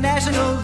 the national